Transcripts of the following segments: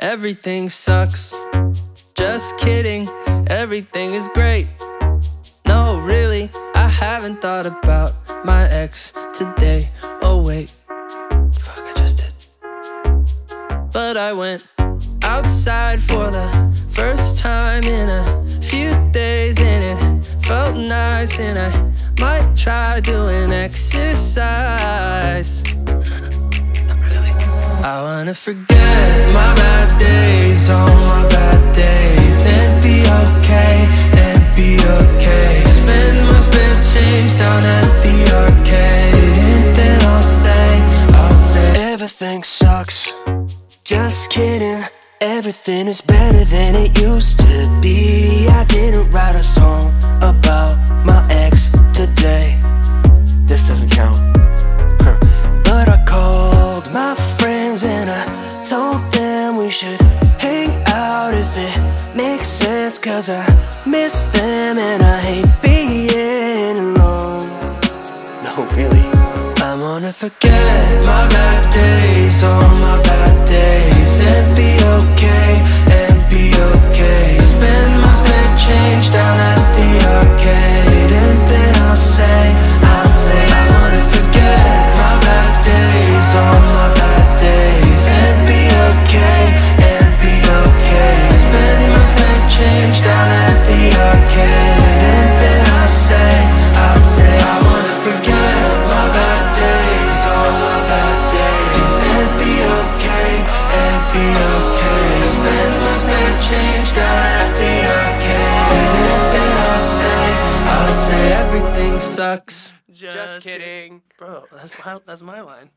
Everything sucks. Just kidding, everything is great. No, really, I haven't thought about my ex today. Oh wait, fuck, I just did. But I went outside for the first time in a few days, and it felt nice, and I might try doing exercise. I wanna forget my bad days, all my bad days, and be okay, and be okay. Spend my spare change down at the arcade, and then I'll say everything sucks. Just kidding, everything is better than it used to be. I didn't write a song about my ex today. This doesn't count. But I called my friends and I told them we should hang out if it makes sense, cause I miss them and I hate being alone. No, really, I wanna forget my bad days, all my bad days, and be okay, and be okay. Spend my spare change down at the arcade, and then I'll say I wanna forget my bad days, all my bad days, and be okay, and be okay. Spend my spare change down at the arcade, and then I'll say I wanna forget my bad days, all my bad days, and be okay, and be okay. Spend my spare change down at the arcade, and then I'll say everything sucks. Just kidding. Bro, that's my line.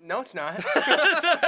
No, it's not.